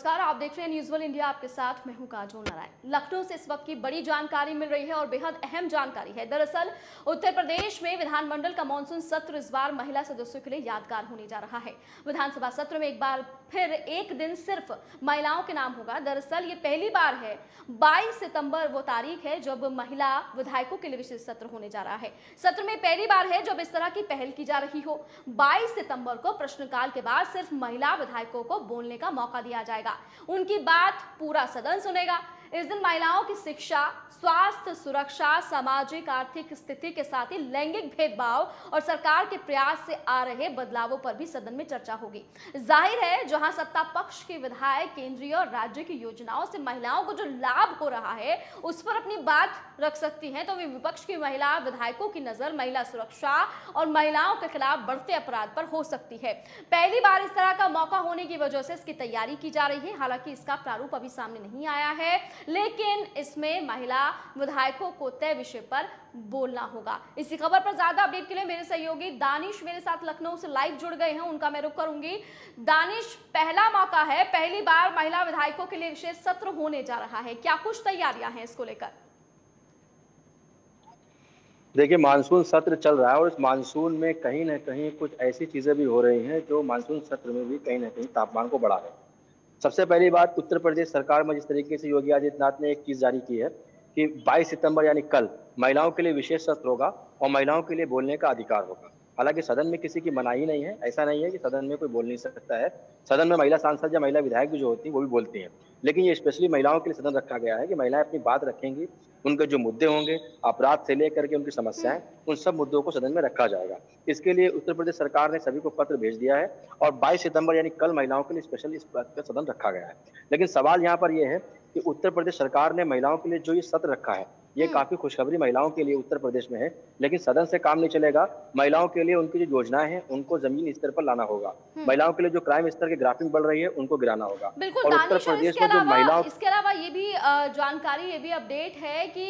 नमस्कार, आप देख रहे हैं न्यूज़ वर्ल्ड इंडिया, आपके साथ मैं हूं काजोल नारायण। लखनऊ से इस वक्त की बड़ी जानकारी मिल रही है और बेहद अहम जानकारी है। दरअसल उत्तर प्रदेश में विधानमंडल का मानसून सत्र इस बार महिला सदस्यों के लिए यादगार होने जा रहा है। विधानसभा सत्र में एक बार फिर एक दिन सिर्फ महिलाओं के नाम होगा। दरअसल ये पहली बार है, 22 सितंबर वो तारीख है जब महिला विधायकों के लिए विशेष सत्र होने जा रहा है। सत्र में पहली बार है जब इस तरह की पहल की जा रही हो। 22 सितंबर को प्रश्नकाल के बाद सिर्फ महिला विधायकों को बोलने का मौका दिया जाएगा। उनकी बात पूरा सदन सुनेगा। इस दिन महिलाओं की शिक्षा, स्वास्थ्य, सुरक्षा, सामाजिक आर्थिक स्थिति के साथ ही लैंगिक भेदभाव और सरकार के प्रयास से आ रहे बदलावों पर भी सदन में चर्चा होगी। जाहिर है जहां सत्ता पक्ष के विधायक केंद्रीय और राज्य की योजनाओं से महिलाओं को जो लाभ हो रहा है उस पर अपनी बात रख सकती हैं, तो वे विपक्ष की महिला विधायकों की नजर महिला सुरक्षा और महिलाओं के खिलाफ बढ़ते अपराध पर हो सकती है। पहली बार इस तरह का मौका होने की वजह से इसकी तैयारी की जा रही है। हालांकि इसका प्रारूप अभी सामने नहीं आया है, लेकिन इसमें महिला विधायकों को तय विषय पर बोलना होगा। इसी खबर पर ज्यादा अपडेट के लिए मेरे सहयोगी दानिश मेरे साथ लखनऊ से लाइव जुड़ गए हैं, उनका मैं रुख करूंगी। दानिश, पहला मौका है, पहली बार महिला विधायकों के लिए विशेष सत्र होने जा रहा है, क्या कुछ तैयारियां हैं इसको लेकर? देखिए, मानसून सत्र चल रहा है और इस मानसून में कहीं ना कहीं कुछ ऐसी चीजें भी हो रही हैं जो मानसून सत्र में भी कहीं ना कहीं तापमान को बढ़ा रहे हैं। सबसे पहली बात, उत्तर प्रदेश सरकार में जिस तरीके से योगी आदित्यनाथ ने एक चीज़ जारी की है कि 22 सितंबर यानी कल महिलाओं के लिए विशेष सत्र होगा और महिलाओं के लिए बोलने का अधिकार होगा। हालांकि सदन में किसी की मनाही नहीं है, ऐसा नहीं है कि सदन में कोई बोल नहीं सकता है। सदन में महिला सांसद या महिला विधायक भी जो होती हैं वो भी बोलती हैं, लेकिन ये स्पेशली महिलाओं के लिए सदन रखा गया है कि महिलाएं अपनी बात रखेंगी। उनके जो मुद्दे होंगे, अपराध से लेकर के उनकी समस्याएं, उन सब मुद्दों को सदन में रखा जाएगा। इसके लिए उत्तर प्रदेश सरकार ने सभी को पत्र भेज दिया है और 22 सितंबर यानी कल महिलाओं के लिए स्पेशल इस बात का सदन रखा गया है। लेकिन सवाल यहाँ पर यह है कि उत्तर प्रदेश सरकार ने महिलाओं के लिए जो ये सत्र रखा है, ये काफी खुशखबरी महिलाओं के लिए उत्तर प्रदेश में है, लेकिन सदन से काम नहीं चलेगा। महिलाओं के लिए उनकी जो योजनाएं हैं उनको जमीन स्तर पर लाना होगा। महिलाओं के लिए जो क्राइम स्तर की ग्राफिंग बढ़ रही है उनको गिराना होगा। और उत्तर प्रदेश में जो महिलाओं, इसके अलावा ये भी जानकारी, ये भी अपडेट है कि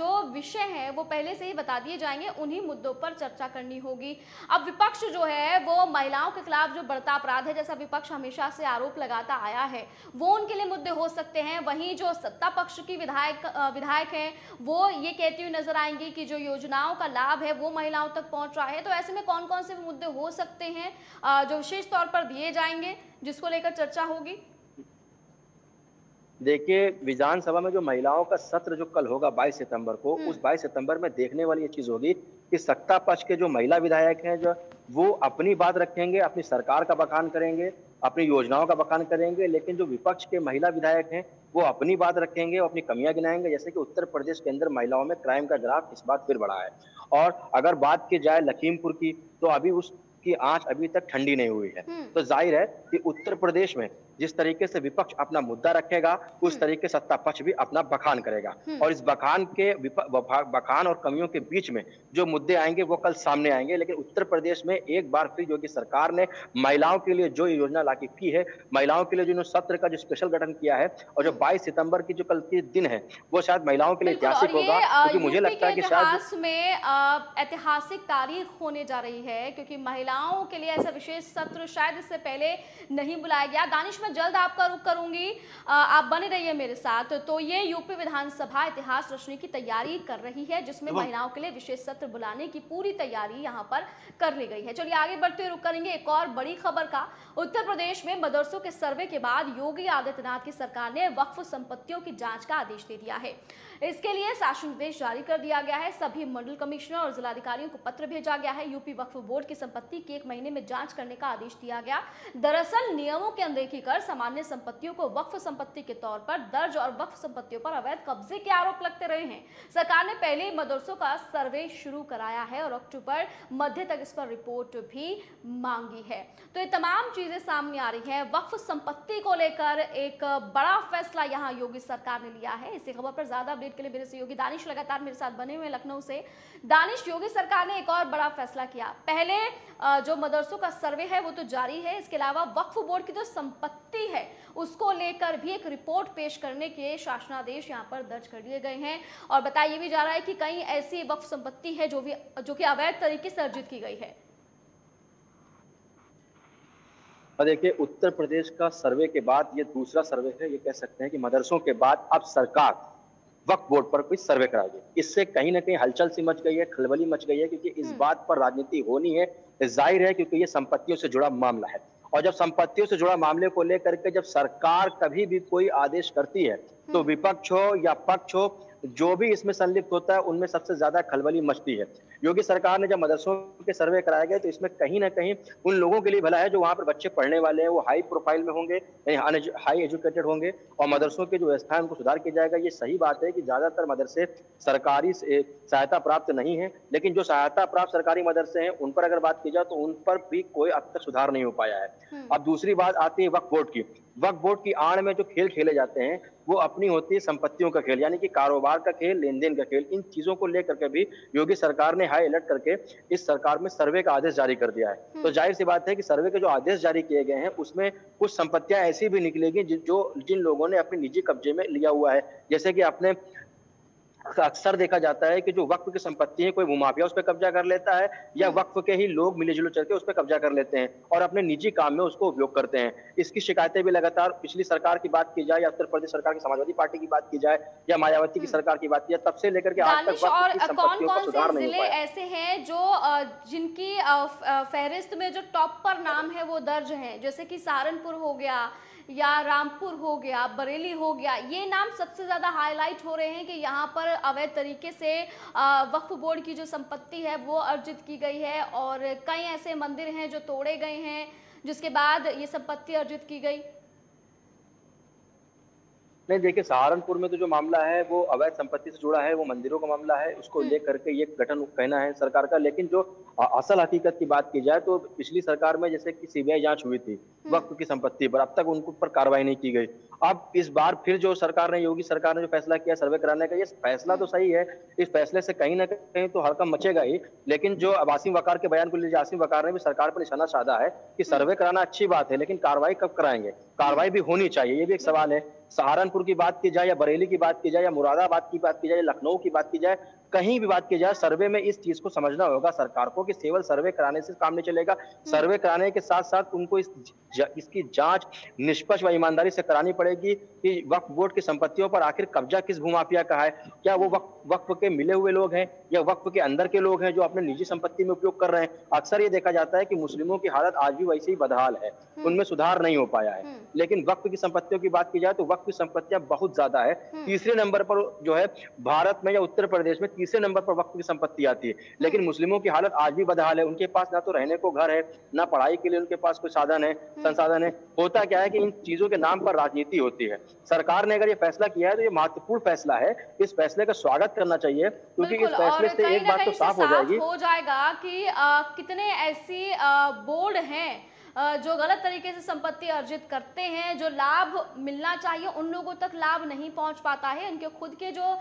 जो विषय है वो पहले से ही बता दिए जाएंगे, उन्ही मुद्दों पर चर्चा करनी होगी। अब विपक्ष जो है वो महिलाओं के खिलाफ जो बढ़ता अपराध है, जैसा विपक्ष हमेशा से आरोप लगाता आया है, वो उनके लिए मुद्दे हो सकते हैं। वहीं जो सत्ता पक्ष की विधायक है वो ये कहती हुई नजर आएंगी कि जो योजनाओं का लाभ है वो महिलाओं तक पहुंच रहा है। तो ऐसे में कौन कौन से मुद्दे हो सकते हैं जो विशेष तौर पर दिए जाएंगे, जिसको लेकर चर्चा होगी? देखिए, विधानसभा में जो महिलाओं का सत्र जो कल होगा 22 सितंबर को, उस 22 सितंबर में देखने वाली ये चीज होगी कि सत्ता पक्ष के जो महिला विधायक हैं जो वो अपनी बात रखेंगे, अपनी सरकार का बखान करेंगे, अपनी योजनाओं का बखान करेंगे, लेकिन जो विपक्ष के महिला विधायक हैं वो अपनी बात रखेंगे और अपनी कमियां गिनाएंगे। जैसे कि उत्तर प्रदेश के अंदर महिलाओं में क्राइम का ग्राफ इस बार फिर बढ़ा है। और अगर बात की जाए लखीमपुर की, तो अभी उसकी आंच अभी तक ठंडी नहीं हुई है। तो जाहिर है कि उत्तर प्रदेश में जिस तरीके से विपक्ष अपना मुद्दा रखेगा उस तरीके सत्ता पक्ष भी अपना बखान करेगा। और इस बखान और कमियों के बीच में जो मुद्दे आएंगे वो कल सामने आएंगे। लेकिन उत्तर प्रदेश में एक बार फिर योगी सरकार ने महिलाओं के लिए जो योजना लागू की है, महिलाओं के लिए जो सत्र का जो स्पेशल गठन किया है, और जो 22 सितंबर की जो कल के दिन है वो शायद महिलाओं के लिए ऐतिहासिक होगा, क्योंकि मुझे लगता है कि शायद ऐतिहासिक तारीख होने जा रही है, क्योंकि महिलाओं के लिए ऐसा विशेष सत्र शायद इससे पहले नहीं बुलाया गया। दानिश, जल्द आपका रुख करूंगी, आप बने रहिए मेरे साथ। तो ये यूपी विधानसभा इतिहास रचने की तैयारी कर रही है, जिसमें महिलाओं के लिए विशेष सत्र बुलाने की पूरी तैयारी यहां पर कर ली गई है। चलिए आगे बढ़ते हुए रुख करेंगे एक और बड़ी खबर का। उत्तर प्रदेश में मदरसों के सर्वे के बाद योगी आदित्यनाथ की सरकार ने वक्फ संपत्तियों की जांच का आदेश दे दिया है। इसके लिए शासन निर्देश जारी कर दिया गया है। सभी मंडल कमिश्नर और जिलाधिकारियों को पत्र भेजा गया है। यूपी वक्फ बोर्ड की संपत्ति की 1 महीने में जांच करने का आदेश दिया गया। दरअसल नियमों की अनदेखी कर सामान्य संपत्तियों को वक्फ संपत्ति के तौर पर दर्ज और वक्फ संपत्तियों पर अवैध कब्जे के आरोप लगते रहे हैं। सरकार ने पहले ही मदरसों का सर्वे शुरू कराया है और अक्टूबर मध्य तक इस पर रिपोर्ट भी मांगी है। तो ये तमाम चीजें सामने आ रही हैं। वक्फ संपत्ति को लेकर एक बड़ा फैसला यहाँ योगी सरकार ने लिया है। इसी खबर पर ज्यादा अपडेट के लिए मेरे सहयोगी दानिश लगातार मेरे साथ बने हुए लखनऊ से। दानिश, योगी सरकार ने एक और बड़ा फैसला किया। पहले जो मदरसों का सर्वे है वो तो जारी है, इसके अलावा वक्फ बोर्ड की जो संपत्ति है उसको लेकर भी एक रिपोर्ट पेश करने के शासनादेश यहां पर दर्ज कर दिए गए हैं। और बताया भी जा रहा है कि कई ऐसी वक्फ संपत्ति है जो कि अवैध तरीके से अर्जित की गई है। और देखिए उत्तर प्रदेश का सर्वे के बाद ये दूसरा सर्वे है, ये कह सकते हैं कि मदरसों के बाद अब सरकार वक्फ बोर्ड पर कोई सर्वे कराएगी। इससे कहीं ना कहीं हलचल सी मच गई है, खलबली मच गई है, क्योंकि इस बात पर राजनीति होनी है, जाहिर है, क्योंकि ये संपत्तियों से जुड़ा मामला है। और जब संपत्तियों से जुड़ा मामले को लेकर के जब सरकार कभी भी कोई आदेश करती है तो विपक्ष हो या पक्ष हो, जो भी इसमें संलिप्त होता है उनमें सबसे ज्यादा खलबली मचती है। योगी सरकार ने जब मदरसों के सर्वे कराए गए तो इसमें कहीं ना कहीं उन लोगों के लिए भला है जो वहाँ पर बच्चे पढ़ने वाले हैं, वो हाई प्रोफाइल में होंगे, यानी हाई एजुकेटेड होंगे, और मदरसों की जो व्यवस्था है उनको सुधार किया जाएगा। ये सही बात है कि ज्यादातर मदरसे सरकारी सहायता प्राप्त नहीं है, लेकिन जो सहायता प्राप्त सरकारी मदरसे हैं उन पर अगर बात की जाए तो उन पर भी कोई अब तक सुधार नहीं हो पाया है। अब दूसरी बात आती है वक्फ बोर्ड की। वक्फ बोर्ड की आड़ में जो खेल खेले जाते हैं वो अपनी होती है संपत्तियों का खेल, यानी कि कारोबार का खेल, लेन देन का खेल। इन चीजों को लेकर के भी योगी सरकार ने हाई अलर्ट करके इस सरकार में सर्वे का आदेश जारी कर दिया है। तो जाहिर सी बात है कि सर्वे के जो आदेश जारी किए गए हैं उसमें कुछ संपत्तियां ऐसी भी निकलेगी जो जिन लोगों ने अपने निजी कब्जे में लिया हुआ है। जैसे कि अपने अक्सर देखा जाता है कि जो वक्फ की संपत्ति है कोई भूमाफिया उस पर कब्जा कर लेता है या वक्फ के ही लोग मिले जुले चल के उस पर कब्जा कर लेते हैं और अपने निजी काम में उसको उपयोग करते हैं। इसकी शिकायतें भी लगातार पिछली सरकार की बात की जाए या उत्तर प्रदेश सरकार की समाजवादी पार्टी की बात की जाए या मायावती की सरकार की बात की जाए, तब से लेकर के आज तक वक्फ कौन कौन से जिले ऐसे हैं जो जिनकी फहरिस्त में जो टॉप पर नाम है वो दर्ज है, जैसे कि सहारनपुर हो गया या रामपुर हो गया, बरेली हो गया, ये नाम सबसे ज़्यादा हाईलाइट हो रहे हैं कि यहाँ पर अवैध तरीके से वक्फ बोर्ड की जो संपत्ति है वो अर्जित की गई है और कई ऐसे मंदिर हैं जो तोड़े गए हैं जिसके बाद ये संपत्ति अर्जित की गई। नहीं देखिए, सहारनपुर में तो जो मामला है वो अवैध संपत्ति से जुड़ा है, वो मंदिरों का मामला है, उसको लेकर के ये गठन कहना है सरकार का। लेकिन जो असल हकीकत की बात की जाए तो पिछली सरकार में जैसे कि सीबीआई जांच हुई थी वक्फ की संपत्ति पर, अब तक उनके ऊपर कार्रवाई नहीं की गई। अब इस बार फिर जो सरकार ने, योगी सरकार ने जो फैसला किया सर्वे कराने का, ये फैसला तो सही है, इस फैसले से कहीं ना कहीं तो हड़कंप मचेगा ही। लेकिन जो अब आसिम वकार के बयान को लीजिए, आसिम वकार ने भी सरकार पर निशाना साधा है कि सर्वे कराना अच्छी बात है लेकिन कार्रवाई कब कराएंगे, कार्रवाई भी होनी चाहिए, ये भी एक सवाल है। सहारनपुर की बात की जाए या बरेली की बात की जाए या मुरादाबाद की बात की जाए, लखनऊ की बात की जाए, कहीं भी बात की जाए, सर्वे में इस चीज को समझना होगा सरकार को कि केवल सर्वे कराने से काम नहीं चलेगा। सर्वे कराने के साथ साथ उनको इसकी जांच निष्पक्ष व ईमानदारी से करानी पड़ेगी कि वक्फ बोर्ड की संपत्तियों पर आखिर कब्जा किस भूमाफिया का है, क्या वो वक्फ के मिले हुए लोग हैं या वक्फ के अंदर के लोग हैं जो अपने निजी संपत्ति में उपयोग कर रहे हैं। अक्सर ये देखा जाता है कि मुस्लिमों की हालत आज भी वैसे ही बदहाल है, उनमें सुधार नहीं हो पाया है। लेकिन वक्फ की संपत्तियों की बात की जाए तो वक्फ की संपत्तियां बहुत ज्यादा है, तीसरे नंबर पर जो है भारत में या उत्तर प्रदेश में तीसरे नंबर पर वक्फ की संपत्ति आती है। लेकिन मुस्लिमों की हालत आज भी बदहाल है, उनके पास ना तो रहने को घर है, ना पढ़ाई के लिए उनके पास कोई साधन है, संसाधन है। होता क्या है कि इन चीजों के नाम पर राजनीति होती है। सरकार ने अगर ये फैसला किया है तो ये महत्वपूर्ण फैसला है, इस फैसले का स्वागत करना चाहिए क्योंकि इस फैसले से एक बात तो साफ हो जाएगा कि कितने ऐसी बोर्ड हैं जो गलत तरीके से संपत्ति अर्जित करते हैं, जो लाभ मिलना चाहिए उन लोगों तक लाभ नहीं पहुंच पाता है, उनके खुद के जो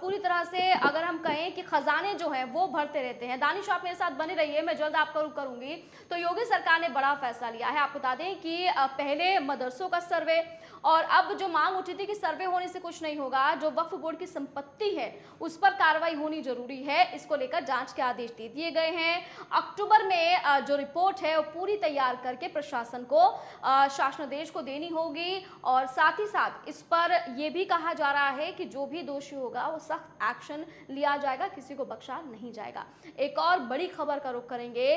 पूरी तरह से अगर हम कहें कि खजाने जो हैं वो भरते रहते हैं। दानिश आप मेरे साथ बने रहिए, मैं जल्द आपका रुख करूंगी। तो योगी सरकार ने बड़ा फैसला लिया है, आप बता दें कि पहले मदरसों का सर्वे और अब जो मांग उठी थी कि सर्वे होने से कुछ नहीं होगा, जो वक्फ बोर्ड की संपत्ति है उस पर कार्रवाई होनी जरूरी है, इसको लेकर जांच के आदेश दे दिए गए हैं। अक्टूबर में जो रिपोर्ट है वो पूरी तैयार करके प्रशासन को, शासनादेश को देनी होगी और साथ ही साथ इस पर यह भी कहा जा रहा है कि जो भी दोषी होगा वो सख्त एक्शन लिया जाएगा, किसी को बख्शा नहीं जाएगा। एक और बड़ी खबर का रुख करेंगे।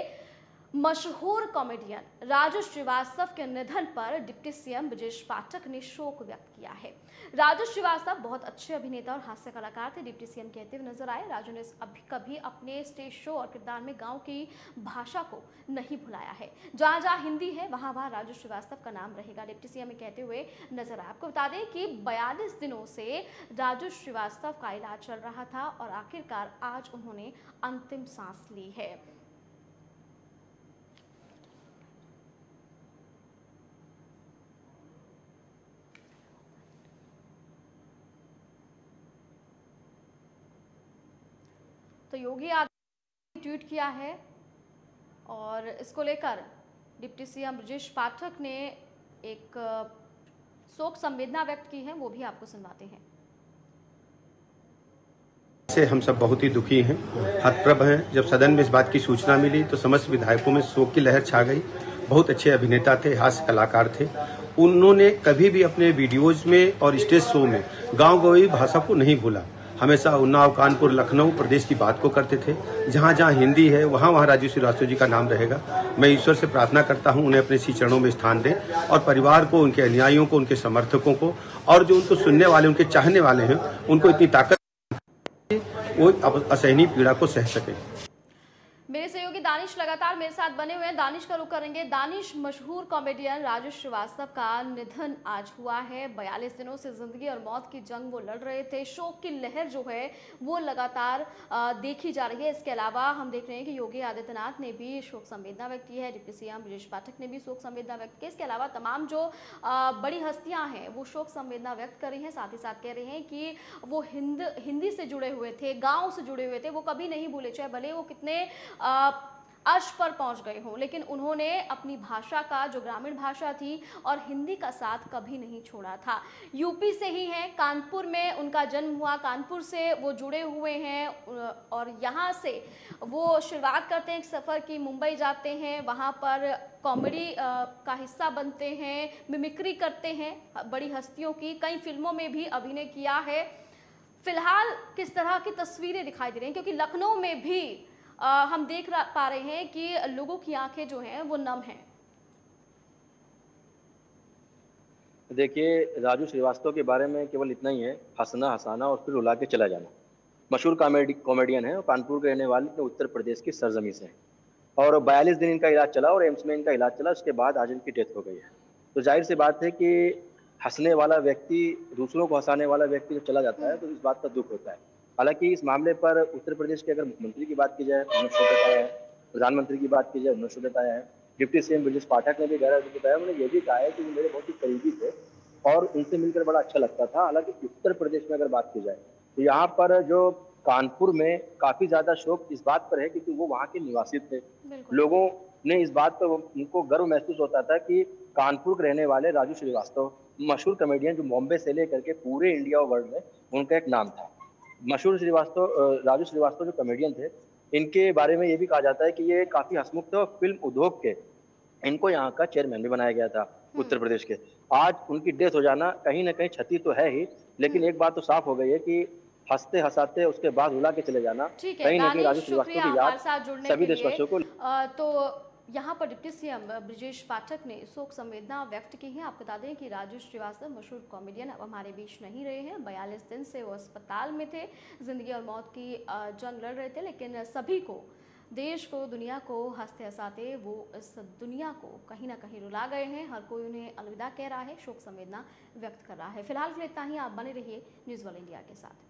मशहूर कॉमेडियन राजू श्रीवास्तव के निधन पर डिप्टी सीएम बृजेश पाठक ने शोक व्यक्त किया है। राजू श्रीवास्तव बहुत अच्छे अभिनेता और हास्य कलाकार थे, डिप्टी सीएम कहते हुए नजर आए। राजू ने अभी कभी अपने स्टेज शो और किरदार में गांव की भाषा को नहीं भुलाया है, जहाँ जहाँ हिंदी है वहाँ वहाँ राजू श्रीवास्तव का नाम रहेगा, डिप्टी सीएम कहते हुए नजर आए। आपको बता दें कि 42 दिनों से राजू श्रीवास्तव का इलाज चल रहा था और आखिरकार आज उन्होंने अंतिम सांस ली है। तो योगी आदित्यनाथ ने ट्वीट किया है और इसको लेकर डिप्टी सीएम बृजेश पाठक ने एक शोक संवेदना व्यक्त की है, वो भी आपको सुनवाते हैं। से हम सब बहुत ही दुखी हैं, हतप्रभ हैं। जब सदन में इस बात की सूचना मिली तो समस्त विधायकों में शोक की लहर छा गई बहुत अच्छे अभिनेता थे, हास्य कलाकार थे। उन्होंने कभी भी अपने वीडियोज में और स्टेज शो में गाँव गंवई भाषा को नहीं भूला। हमेशा उन्नाव, कानपुर, लखनऊ प्रदेश की बात को करते थे। जहाँ जहाँ हिंदी है वहाँ वहाँ राजू श्रीवास्तव जी का नाम रहेगा। मैं ईश्वर से प्रार्थना करता हूँ उन्हें अपने श्री चरणों में स्थान दें और परिवार को, उनके अनुयायियों को, उनके समर्थकों को और जो उनको सुनने वाले, उनके चाहने वाले हैं, उनको इतनी ताकत वो असहनीय पीड़ा को सह सके। मेरे सहयोगी दानिश लगातार मेरे साथ बने हुए हैं। दानिश का रुख करेंगे। दानिश, मशहूर कॉमेडियन राजू श्रीवास्तव का निधन आज हुआ है। 42 दिनों से जिंदगी और मौत की जंग वो लड़ रहे थे। शोक की लहर जो है वो लगातार देखी जा रही है। इसके अलावा हम देख रहे हैं कि योगी आदित्यनाथ ने भी शोक संवेदना व्यक्त की है। डिप्टी सीएम बृजेश पाठक ने भी शोक संवेदना व्यक्त की। इसके अलावा तमाम जो बड़ी हस्तियाँ हैं वो शोक संवेदना व्यक्त कर रही हैं। साथ ही साथ कह रहे हैं कि वो हिंदी से जुड़े हुए थे, गाँव से जुड़े हुए थे, वो कभी नहीं भूले। चाहे भले वो कितने अर्श पर पहुंच गए हों, लेकिन उन्होंने अपनी भाषा का, जो ग्रामीण भाषा थी, और हिंदी का साथ कभी नहीं छोड़ा था। यूपी से ही हैं, कानपुर में उनका जन्म हुआ, कानपुर से वो जुड़े हुए हैं और यहाँ से वो शुरुआत करते हैं एक सफ़र की। मुंबई जाते हैं, वहाँ पर कॉमेडी का हिस्सा बनते हैं, मिमिक्री करते हैं बड़ी हस्तियों की, कई फिल्मों में भी अभिनय किया है। फिलहाल किस तरह की तस्वीरें दिखाई दे रही हैं, क्योंकि लखनऊ में भी हम देख पा रहे हैं कि लोगों की आंखें जो हैं वो नम हैं। देखिए, राजू श्रीवास्तव के बारे में केवल इतना ही है, हंसना, हंसाना और फिर रुला के चला जाना। मशहूर कॉमेडियन है और कानपुर के रहने वाले, उत्तर प्रदेश की सरजमी से हैं। और 42 दिन इनका इलाज चला और एम्स में इनका इलाज चला, उसके बाद आज इनकी डेथ हो गई है। तो जाहिर सी बात है कि हंसने वाला व्यक्ति, दूसरों को हंसाने वाला व्यक्ति जब चला जाता है तो इस बात का दुख होता है। हालांकि इस मामले पर उत्तर प्रदेश के अगर मुख्यमंत्री की बात की जाए, उन्होंने प्रधानमंत्री की बात की जाए, उन्होंने बताया है। डिप्टी सीएम बृजेश पाठक ने भी गहरा बताया। उन्होंने ये भी कहा है कि वो मेरे बहुत ही करीबी थे और उनसे मिलकर बड़ा अच्छा लगता था। हालांकि उत्तर प्रदेश में अगर बात की जाए तो यहाँ पर जो कानपुर में काफ़ी ज़्यादा शोक इस बात पर है क्योंकि वो वहाँ के निवासी थे। लोगों ने इस बात पर, उनको गर्व महसूस होता था कि कानपुर के रहने वाले राजू श्रीवास्तव, मशहूर कॉमेडियन जो बॉम्बे से लेकर के पूरे इंडिया और वर्ल्ड में उनका एक नाम था। मशहूर श्रीवास्तव, राजू श्रीवास्तव जो कॉमेडियन थे, इनके बारे में ये भी कहा जाता है कि ये काफ़ी हंसमुख थे और फिल्म उद्योग के इनको यहाँ का चेयरमैन भी बनाया गया था उत्तर प्रदेश के। आज उनकी डेथ हो जाना कहीं ना कहीं क्षति तो है ही, लेकिन एक बात तो साफ हो गई है कि हंसते हंसाते उसके बाद रुला के चले जाना कहीं ना कहीं राजू श्रीवास्तव की याद सभी देशवासियों को। तो यहाँ पर डिप्टी सीएम बृजेश पाठक ने शोक संवेदना व्यक्त की है। आपको बता दें कि राजू श्रीवास्तव, मशहूर कॉमेडियन, अब हमारे बीच नहीं रहे हैं। 42 दिन से वो अस्पताल में थे, जिंदगी और मौत की जंग लड़ रहे थे, लेकिन सभी को, देश को, दुनिया को हंसते हंसाते वो इस दुनिया को कहीं ना कहीं रुला गए हैं। हर कोई उन्हें अलविदा कह रहा है, शोक संवेदना व्यक्त कर रहा है। फिलहाल के लिए इतना ही। आप बने रहिए न्यूज़ वर्ल्ड इंडिया के साथ।